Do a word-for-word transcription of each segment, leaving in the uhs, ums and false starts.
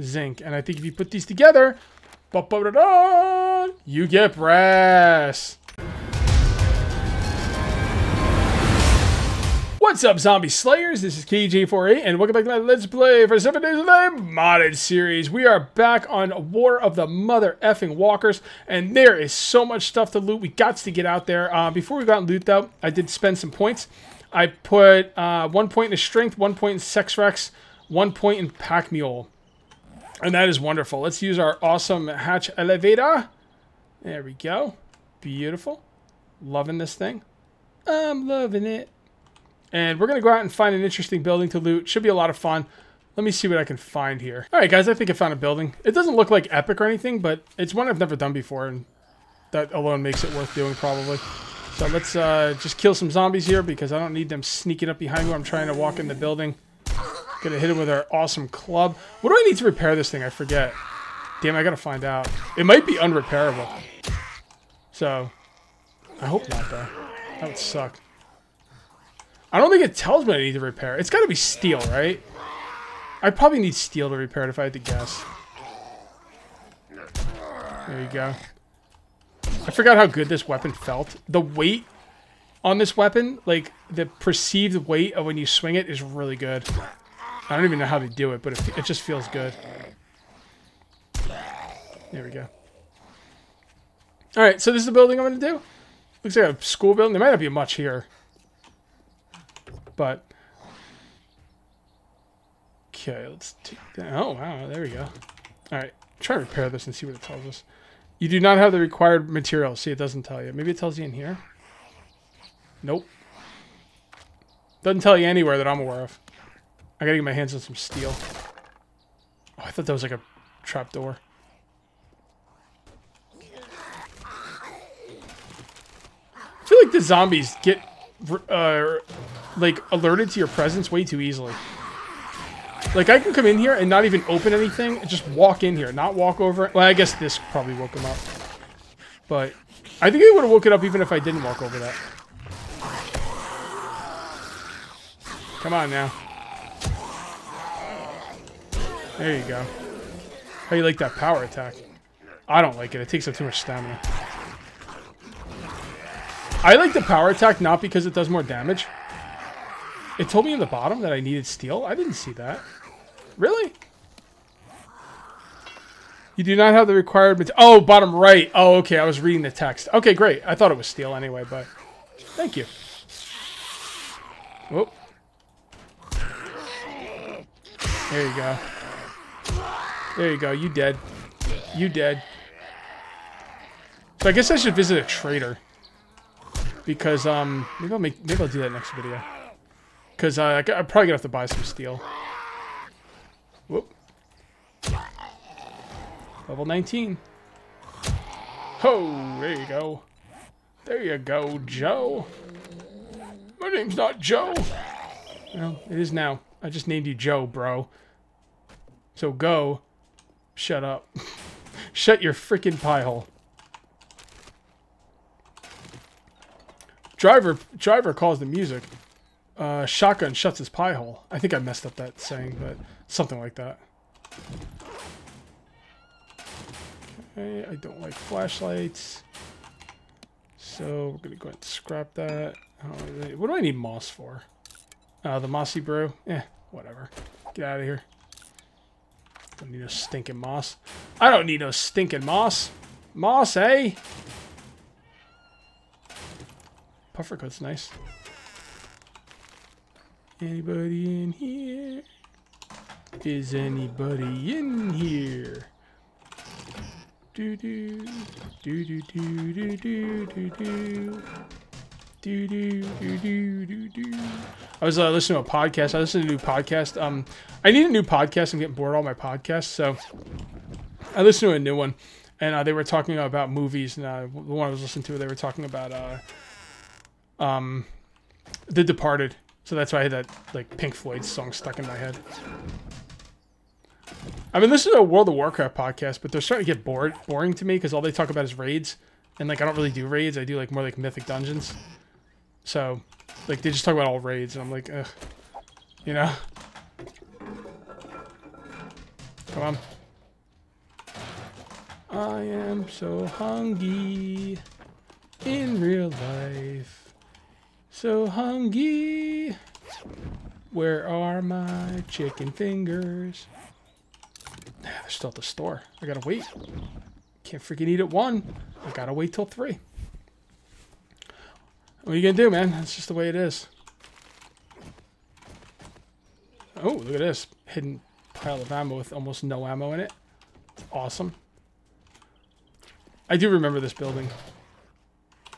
zinc. And I think if you put these together, you get brass. What's up, Zombie Slayers? This is K J forty-eight, and welcome back to my Let's Play for Seven Days of the Modded Series. We are back on War of the Mother Effing Walkers, and there is so much stuff to loot. We got to get out there. Uh, before we got loot, though, I did spend some points. I put uh, one point in Strength, one point in Sex Rex, one point in Pack Mule. And that is wonderful. Let's use our awesome hatch elevator. There we go. Beautiful. Loving this thing. I'm loving it. And we're going to go out and find an interesting building to loot. Should be a lot of fun. Let me see what I can find here. All right, guys, I think I found a building. It doesn't look like epic or anything, but it's one I've never done before, and that alone makes it worth doing probably. So let's uh, just kill some zombies here because I don't need them sneaking up behind me. I'm trying to walk in the building. Going to hit him with our awesome club. What do I need to repair this thing? I forget. Damn, I got to find out. It might be unrepairable. So I hope not, though. That would suck. I don't think it tells me I need to repair. It's got to be steel, right? I probably need steel to repair it if I had to guess. There you go. I forgot how good this weapon felt. The weight on this weapon, like the perceived weight of when you swing it, is really good. I don't even know how to do it, but it, it just feels good. There we go. All right, so this is the building I'm going to do. Looks like a school building. There might not be much here. But, okay, let's take that. Oh, wow, there we go. All right, try to repair this and see what it tells us. You do not have the required materials. See, it doesn't tell you. Maybe it tells you in here. Nope. Doesn't tell you anywhere that I'm aware of. I gotta get my hands on some steel. Oh, I thought that was like a trap door. I feel like the zombies get Uh, like alerted to your presence way too easily. Like I can come in here and not even open anything, just walk in here, not walk over. Well, I guess this probably woke him up, but I think it would have woke it up even if I didn't walk over that. Come on now. There you go. How do you like that power attack? I don't like it. It takes up too much stamina. I like the power attack not because it does more damage. It told me in the bottom that I needed steel. I didn't see that. Really? You do not have the required... Oh, bottom right. Oh, okay. I was reading the text. Okay, great. I thought it was steel anyway, but... Thank you. Whoop. There you go. There you go. You dead. You dead. So I guess I should visit a trader. Because, um, maybe I'll, make, maybe I'll do that next video. Because uh, I'm probably going to have to buy some steel. Whoop. Level nineteen. Oh, there you go. There you go, Joe. My name's not Joe. Well, it is now. I just named you Joe, bro. So go. Shut up. Shut your freaking pie hole. Driver, driver calls the music. Uh, shotgun shuts his pie hole. I think I messed up that saying, but something like that. Okay, I don't like flashlights. So we're going to go ahead and scrap that. Oh, what do I need moss for? Uh, the mossy brew? Eh, whatever. Get out of here. Don't need no stinking moss. I don't need no stinking moss. Moss, eh? Puffer coat's nice. Anybody in here? Is anybody in here? Do do do do do do do do do do do do do do. I was uh, listening to a podcast. I listened to a new podcast. Um, I need a new podcast. I'm getting bored of all my podcasts, so I listened to a new one, and uh, they were talking about movies. And uh, the one I was listening to, they were talking about uh. Um, The Departed. So that's why I had that like Pink Floyd song stuck in my head. I mean, this is a World of Warcraft podcast, but they're starting to get bored, boring to me because all they talk about is raids, and like I don't really do raids. I do like more like mythic dungeons. So, like they just talk about all raids, and I'm like, ugh, you know. Come on. I am so hungry in real life. So hungry. Where are my chicken fingers? They're still at the store. I gotta wait. Can't freaking eat at one. I gotta wait till three. What are you gonna do, man? That's just the way it is. Oh, look at this. Hidden pile of ammo with almost no ammo in it. It's awesome. I do remember this building.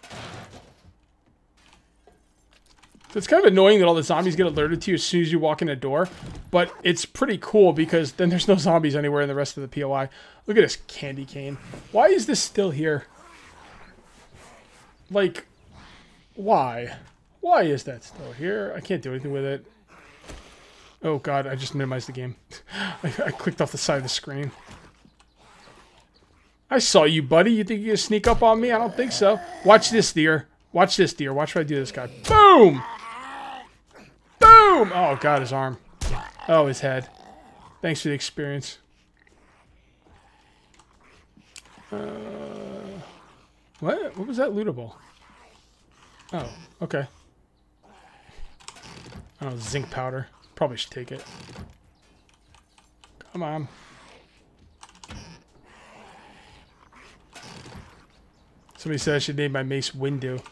So it's kind of annoying that all the zombies get alerted to you as soon as you walk in a door, but it's pretty cool because then there's no zombies anywhere in the rest of the P O I. Look at this candy cane. Why is this still here? Like, why? Why is that still here? I can't do anything with it. Oh god, I just minimized the game. I, I clicked off the side of the screen. I saw you, buddy. You think you're gonna sneak up on me? I don't think so. Watch this, dear. Watch this, dear. Watch what I do to this guy. Boom! Boom! Oh, God, his arm. Oh, his head. Thanks for the experience. Uh, what? What was that lootable? Oh, okay. Oh, zinc powder. Probably should take it. Come on. Somebody said I should name my Mace Windu.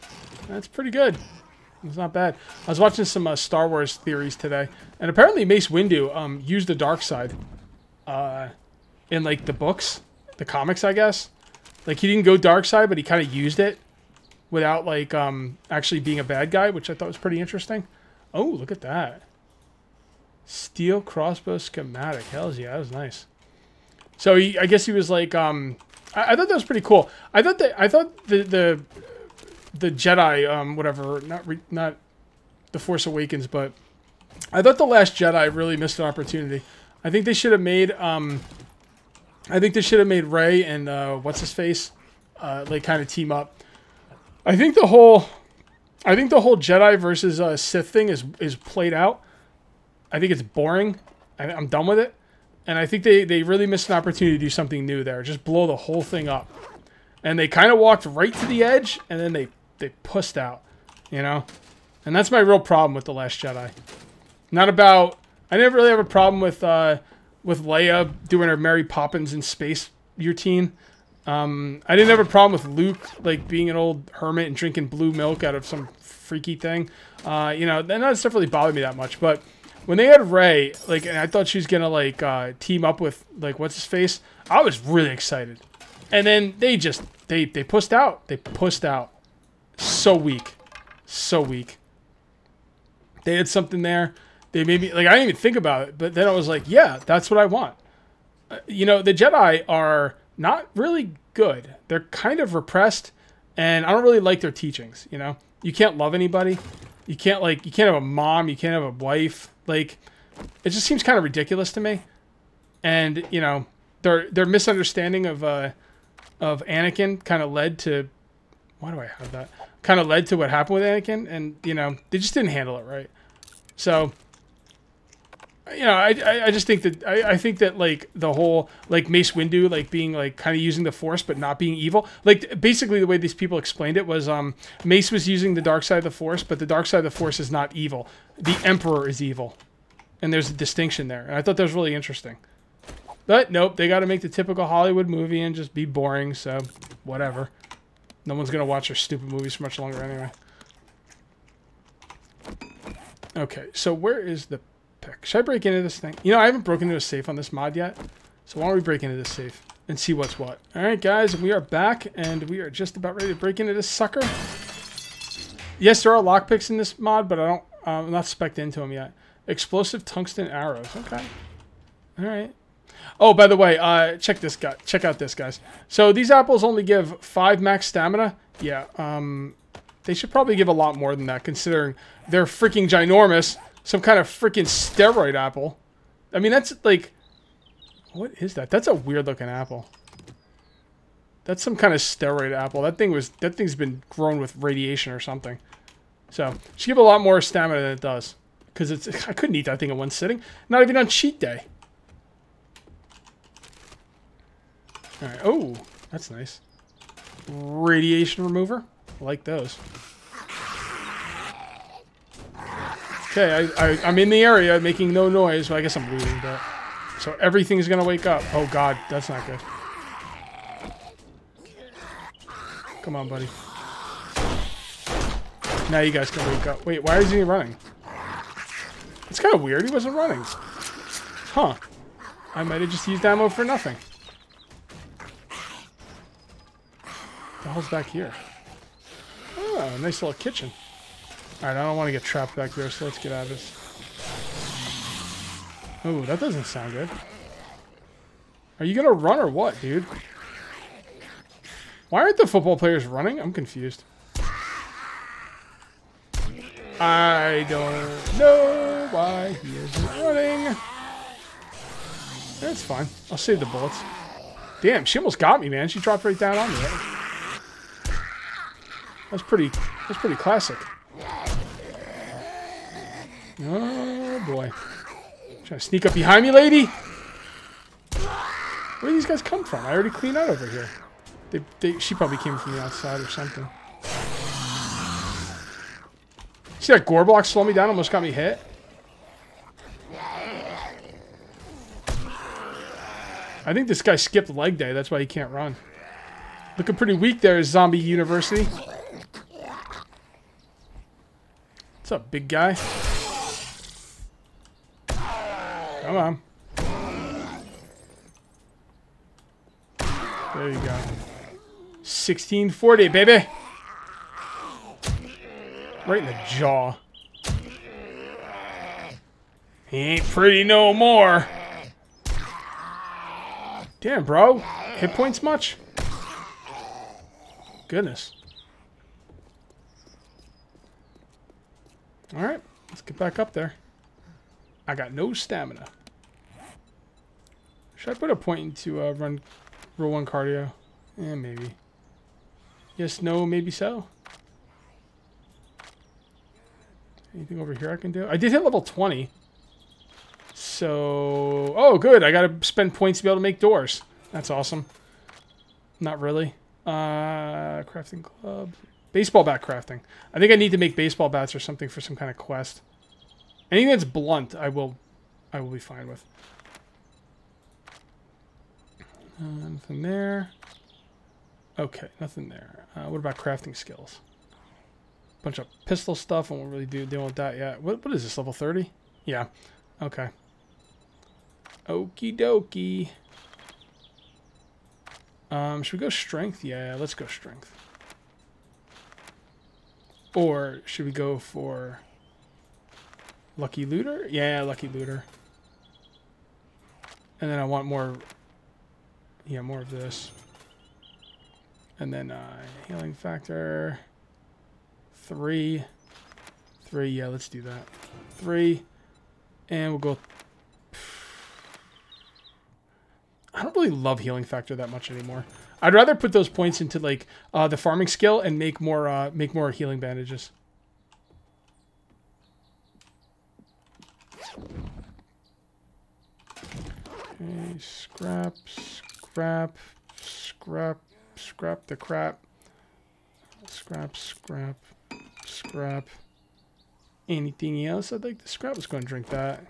That's pretty good. It's not bad. I was watching some uh, Star Wars theories today, and apparently Mace Windu um, used the dark side uh, in like the books, the comics, I guess. Like he didn't go dark side, but he kind of used it without like um, actually being a bad guy, which I thought was pretty interesting. Oh, look at that! Steel crossbow schematic. Hells yeah, that was nice. So he, I guess he was like. Um, I thought that was pretty cool. I thought that I thought the the the Jedi, um, whatever, not re, not the Force Awakens, but I thought the Last Jedi really missed an opportunity. I think they should have made um, I think they should have made Rey and uh, what's his face, uh, like kind of team up. I think the whole, I think the whole Jedi versus uh, Sith thing is is played out. I think it's boring. I, I'm done with it. And I think they, they really missed an opportunity to do something new there. Just blow the whole thing up. And they kind of walked right to the edge, and then they, they pussed out, you know? And that's my real problem with The Last Jedi. Not about... I never really have a problem with uh, with Leia doing her Mary Poppins in space routine. Um, I didn't have a problem with Luke, like, being an old hermit and drinking blue milk out of some freaky thing. Uh, you know, that stuff really bothered me that much, but... When they had Rey, like, and I thought she was gonna like uh, team up with like what's his face, I was really excited, and then they just they they pushed out, they pushed out, so weak, so weak. They had something there, they made me like I didn't even think about it, but then I was like, yeah, that's what I want. Uh, you know, the Jedi are not really good; they're kind of repressed, and I don't really like their teachings. You know, you can't love anybody, you can't like you can't have a mom, you can't have a wife. Like, it just seems kind of ridiculous to me, and you know, their their misunderstanding of uh, of Anakin kind of led to why do I have that? Kind of led to what happened with Anakin, and you know, they just didn't handle it right. So, you know, I I, I just think that I, I think that like the whole like Mace Windu like being like kind of using the Force but not being evil. Like basically the way these people explained it was um Mace was using the dark side of the Force, but the dark side of the Force is not evil. The Emperor is evil, and there's a distinction there, and I thought that was really interesting. But nope, they got to make the typical Hollywood movie and just be boring, so whatever. No one's going to watch their stupid movies for much longer anyway. Okay, so where is the pick? Should I break into this thing? You know, I haven't broken into a safe on this mod yet, so why don't we break into this safe and see what's what. Alright guys, we are back, and we are just about ready to break into this sucker. Yes, there are lockpicks in this mod, but I don't... Uh, I'm not spec'd into him yet. Explosive tungsten arrows. Okay. All right. Oh, by the way, uh, check this guy. Check out this, guys. So these apples only give five max stamina. Yeah. Um, they should probably give a lot more than that, considering they're freaking ginormous. Some kind of freaking steroid apple. I mean, that's like, what is that? That's a weird looking apple. That's some kind of steroid apple. That thing was. That thing's been grown with radiation or something. So, should give a lot more stamina than it does. Because it's I couldn't eat that thing in one sitting. Not even on cheat day. All right. Oh, that's nice. Radiation remover. I like those. Okay, I, I, I'm in the area making no noise, but I guess I'm looting that. So everything's gonna wake up. Oh god, that's not good. Come on, buddy. Now you guys can wake up. Wait, why is he running? It's kind of weird, he wasn't running. Huh. I might have just used ammo for nothing. What the hell's back here? Oh, nice little kitchen. Alright, I don't want to get trapped back there, so let's get out of this. Oh, that doesn't sound good. Are you going to run or what, dude? Why aren't the football players running? I'm confused. I don't know why he isn't running. That's fine. I'll save the bullets. Damn, she almost got me, man. She dropped right down on me. That's pretty, that's pretty classic. Oh boy. Trying to sneak up behind me, lady? Where do these guys come from? I already cleaned out over here. They, they, she probably came from the outside or something. See that gore block slow me down? Almost got me hit. I think this guy skipped leg day. That's why he can't run. Looking pretty weak there, Zombie University. What's up, big guy? Come on. There you go. sixteen forty, baby. Right in the jaw. He ain't pretty no more. Damn, bro. Hit points much? Goodness. Alright, let's get back up there. I got no stamina. Should I put a point into uh, run, roll one cardio? Eh, maybe. Yes, no, maybe so. Anything over here I can do? I did hit level twenty. So... Oh, good. I got to spend points to be able to make doors. That's awesome. Not really. Uh, crafting club. Baseball bat crafting. I think I need to make baseball bats or something for some kind of quest. Anything that's blunt, I will, I will be fine with. Uh, nothing there. Okay, nothing there. Uh, what about crafting skills? Bunch of pistol stuff. I won't really do deal with that yet. What what is this? Level thirty? Yeah. Okay. Okie dokie. Um, should we go strength? Yeah, let's go strength. Or should we go for? Lucky looter? Yeah, lucky looter. And then I want more... Yeah, more of this. And then uh, healing factor... Three. Three, yeah, let's do that. Three. And we'll go... I don't really love healing factor that much anymore. I'd rather put those points into, like, uh, the farming skill and make more, uh, make more healing bandages. Okay, scrap, scrap, scrap, scrap the crap. Scrap, scrap, scrap. Anything else I'd like to scrap? Let's go and drink that.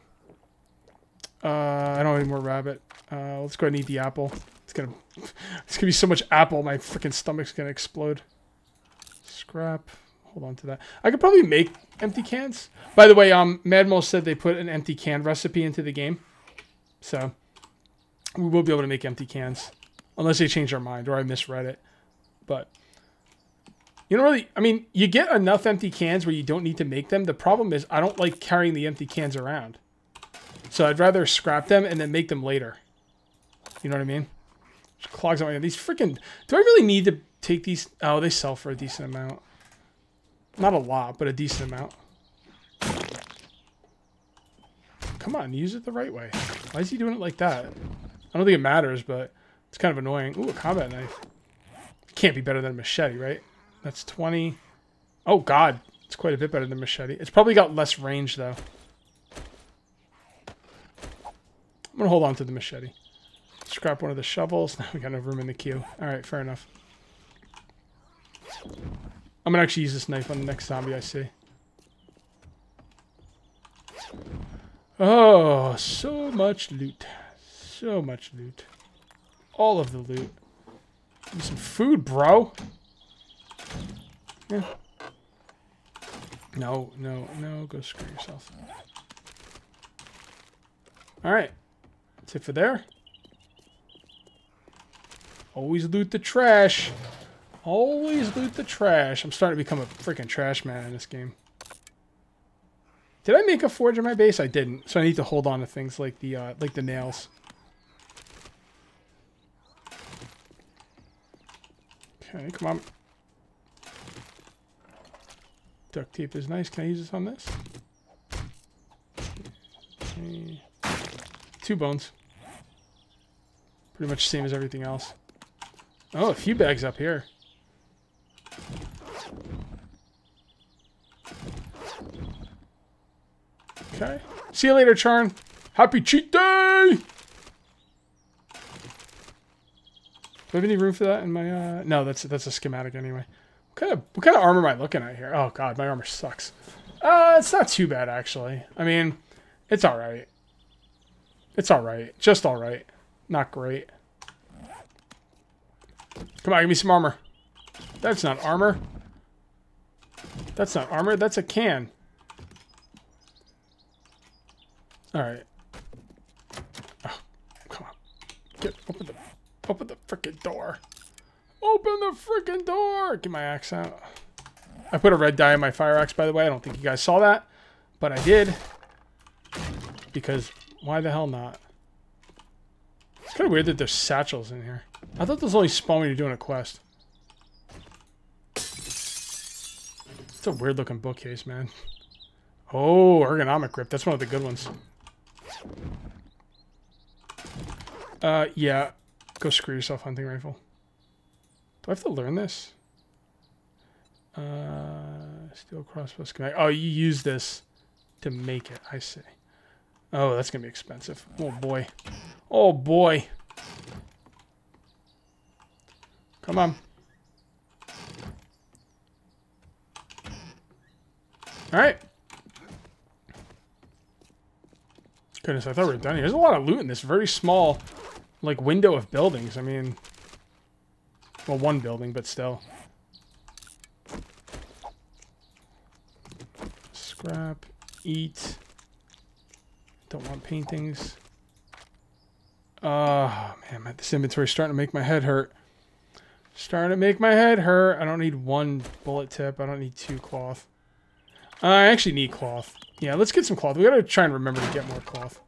Uh, I don't have any more rabbit. Uh, let's go ahead and eat the apple. It's gonna, it's gonna be so much apple, my freaking stomach's gonna explode. Scrap. Hold on to that. I could probably make empty cans. By the way, um, Madmo said they put an empty can recipe into the game. So, we will be able to make empty cans. Unless they change their mind, or I misread it. But, you don't really... I mean, you get enough empty cans where you don't need to make them. The problem is, I don't like carrying the empty cans around. So, I'd rather scrap them and then make them later. You know what I mean? Just clogs on my... These freaking... Do I really need to take these... Oh, they sell for a decent amount. Not a lot, but a decent amount. Come on, use it the right way. Why is he doing it like that? I don't think it matters, but it's kind of annoying. Ooh, a combat knife. Can't be better than a machete, right? That's twenty. Oh, God. It's quite a bit better than a machete. It's probably got less range, though. I'm going to hold on to the machete. Scrap one of the shovels. Now we got no room in the queue. All right, fair enough. I'm gonna actually use this knife on the next zombie I see. Oh, so much loot. So much loot. All of the loot. Give me some food, bro. Yeah. No, no, no. Go screw yourself. Alright. That's it for there. Always loot the trash. Always loot the trash. I'm starting to become a freaking trash man in this game. Did I make a forge in my base? I didn't, so I need to hold on to things like the uh, like the nails. Okay, come on. Duct tape is nice. Can I use this on this? Okay. Two bones. Pretty much same as everything else. Oh, a few bags up here. Okay. See you later, Charn. Happy cheat day! Do I have any room for that in my, uh... No, that's, that's a schematic anyway. What kind of, what kind of armor am I looking at here? Oh, God, my armor sucks. Uh, it's not too bad, actually. I mean, it's alright. It's alright. Just alright. Not great. Come on, give me some armor. That's not armor. That's not armor. That's a can. Alright. Oh, come on. Get, open the, open the frickin' door. Open the frickin' door! Get my axe out. I put a red dye in my fire axe, by the way. I don't think you guys saw that. But I did. Because, why the hell not? It's kind of weird that there's satchels in here. I thought those only spawn when you're doing a quest. It's a weird looking bookcase, man. Oh, ergonomic grip. That's one of the good ones. Uh, yeah. Go screw yourself, hunting rifle. Do I have to learn this? Uh, steel crossbow schematic. Oh, you use this to make it. I see. Oh, that's going to be expensive. Oh, boy. Oh, boy. Come on. All right. Goodness, I thought we were done here. There's a lot of loot in this very small, like, window of buildings. I mean, well, one building, but still. Scrap. Eat. Don't want paintings. Oh, man, this inventory's starting to make my head hurt. Starting to make my head hurt. I don't need one bullet tip. I don't need two cloth. Uh, I actually need cloth. Yeah, let's get some cloth. We gotta try and remember to get more cloth.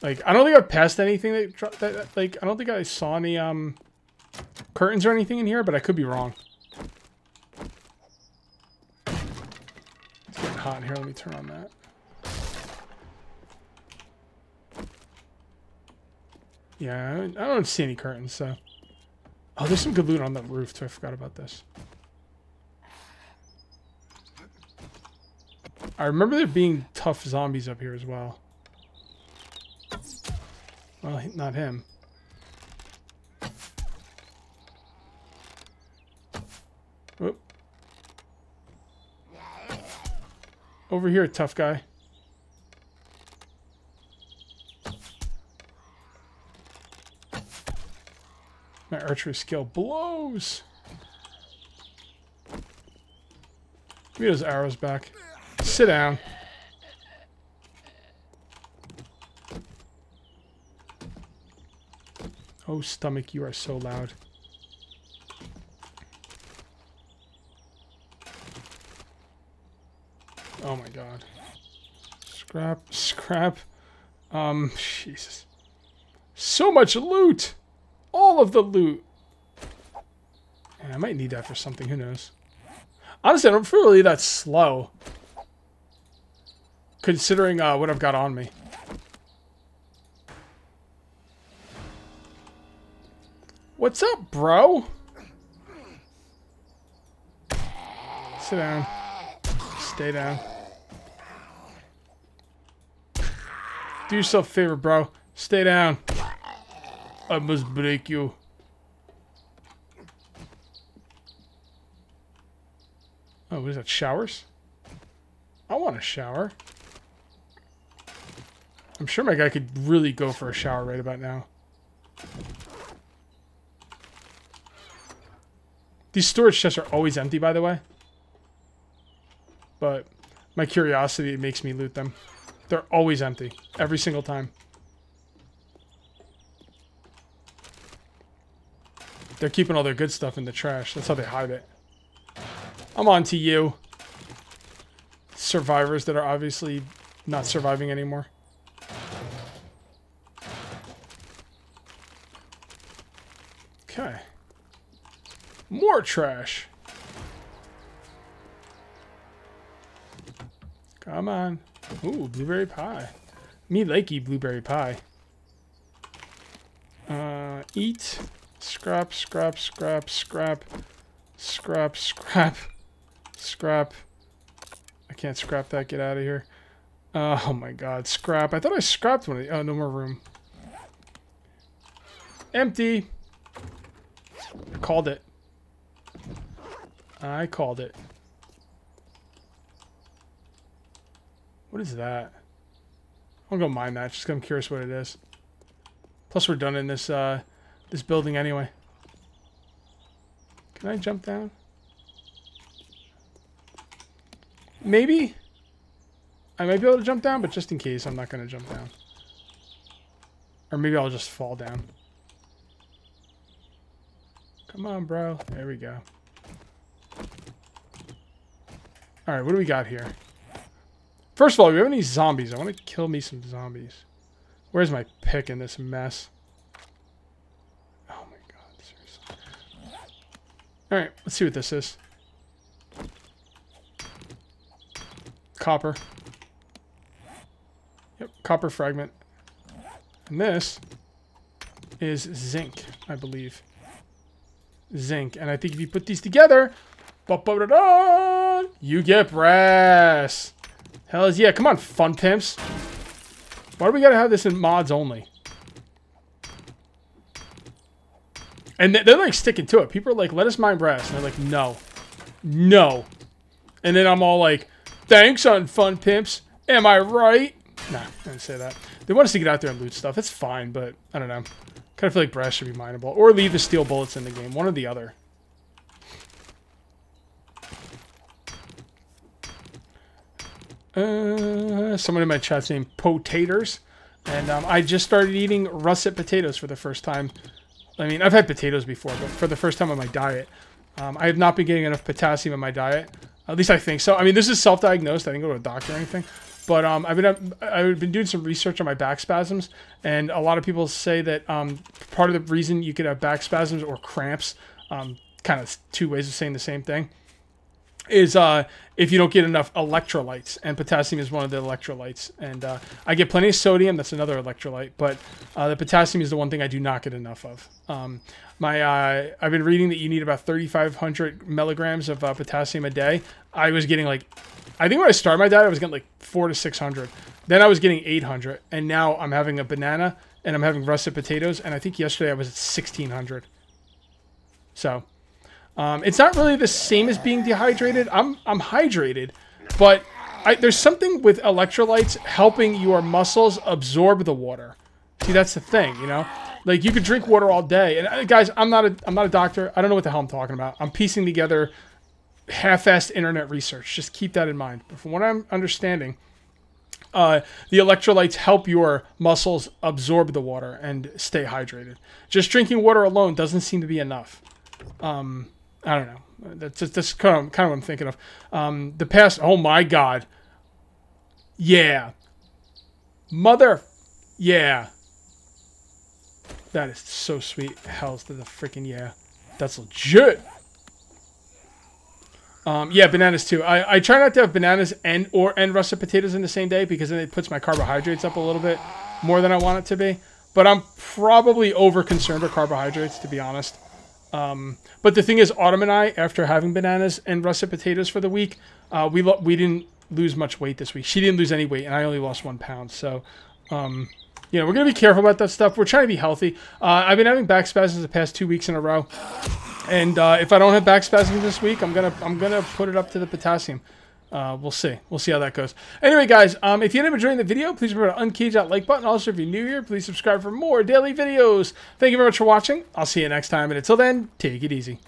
Like, I don't think I've passed anything that, that, that like, I don't think I saw any, um, curtains or anything in here, but I could be wrong. It's getting hot in here. Let me turn on that. Yeah, I don't see any curtains, so... Oh, there's some good loot on the roof, too. I forgot about this. I remember there being tough zombies up here as well. Well, not him. Whoop. Over here, tough guy. My archery skill blows. Give me those arrows back. Sit down. Oh, stomach, you are so loud. Oh my God. Scrap, scrap. Um, Jesus. So much loot! All of the loot. Man, I might need that for something. Who knows? Honestly, I don't feel really that slow. Considering uh, what I've got on me. What's up, bro? Sit down. Stay down. Do yourself a favor, bro. Stay down. I must break you. Oh, what is that? Showers? I want a shower. I'm sure my guy could really go for a shower right about now. These storage chests are always empty, by the way. But my curiosity makes me loot them. They're always empty. Every single time. They're keeping all their good stuff in the trash. That's how they hide it. I'm on to you. Survivors that are obviously not surviving anymore. Okay. More trash. Come on. Ooh, blueberry pie. Me likey blueberry pie. Uh, eat. Scrap, scrap, scrap, scrap. Scrap, scrap. Scrap. I can't scrap that. Get out of here. Uh, oh my god. Scrap. I thought I scrapped one of the... Oh, no more room. Empty. I called it. I called it. What is that? I'll go mine that just because I'm curious what it is. Plus we're done in this, uh, this building anyway. Can I jump down? Maybe? I might be able to jump down, but just in case, I'm not going to jump down. Or maybe I'll just fall down. Come on, bro. There we go. Alright, what do we got here? First of all, do we have any zombies? I want to kill me some zombies. Where's my pick in this mess? Oh my god, seriously. Alright, let's see what this is. Copper. Yep, copper fragment. And this is zinc, I believe. Zinc. And I think if you put these together, ba-ba-da-da, you get brass. Hell yeah. Come on, fun pimps. Why do we gotta have this in mods only? And they're like sticking to it. People are like, let us mine brass. And they're like, no. No. And then I'm all like, thanks on fun pimps. Am I right? Nah, I didn't say that. They want us to get out there and loot stuff. It's fine, but I don't know. Kind of feel like brass should be mineable. Or leave the steel bullets in the game. One or the other. Uh, someone in my chat's named Potators. And um, I just started eating russet potatoes for the first time. I mean, I've had potatoes before, but for the first time on my diet. Um, I have not been getting enough potassium in my diet. At least I think so. I mean, this is self-diagnosed. I didn't go to a doctor or anything. But um, I've been I've been doing some research on my back spasms, and a lot of people say that um, part of the reason you could have back spasms or cramps, um, kind of two ways of saying the same thing, is uh, if you don't get enough electrolytes, and potassium is one of the electrolytes. And uh, I get plenty of sodium, that's another electrolyte, but uh, the potassium is the one thing I do not get enough of. Um, my uh, I've been reading that you need about thirty-five hundred milligrams of uh, potassium a day. I was getting like... I think when I started my diet, I was getting like four to six hundred. Then I was getting eight hundred. And now I'm having a banana and I'm having russet potatoes. And I think yesterday I was at sixteen hundred. So um, it's not really the same as being dehydrated. I'm, I'm hydrated, but I, there's something with electrolytes helping your muscles absorb the water. See, that's the thing, you know, like you could drink water all day. And uh, guys, I'm not a, I'm not a doctor. I don't know what the hell I'm talking about. I'm piecing together half-assed internet research. Just keep that in mind. But from what I'm understanding, uh, the electrolytes help your muscles absorb the water and stay hydrated. Just drinking water alone doesn't seem to be enough. Um, I don't know. That's, that's kind of, kind of what I'm thinking of. Um, the past... Oh, my God. Yeah. Mother... Yeah. That is so sweet. Hells to the freaking yeah. That's legit. Um, yeah, bananas too. I, I try not to have bananas and or and russet potatoes in the same day because then it puts my carbohydrates up a little bit more than I want it to be. But I'm probably over-concerned with carbohydrates, to be honest. Um, but the thing is, Autumn and I, after having bananas and russet potatoes for the week, uh, we, we didn't lose much weight this week. She didn't lose any weight, and I only lost one pound. So um, you know, we're going to be careful about that stuff. We're trying to be healthy. Uh, I've been having back spasms the past two weeks in a row. And uh, if I don't have back spasms this week, I'm going to I'm gonna put it up to the potassium. Uh, we'll see. We'll see how that goes. Anyway, guys, um, if you ended up enjoying the video, please remember to uncage that like button. Also, if you're new here, please subscribe for more daily videos. Thank you very much for watching. I'll see you next time. And until then, take it easy.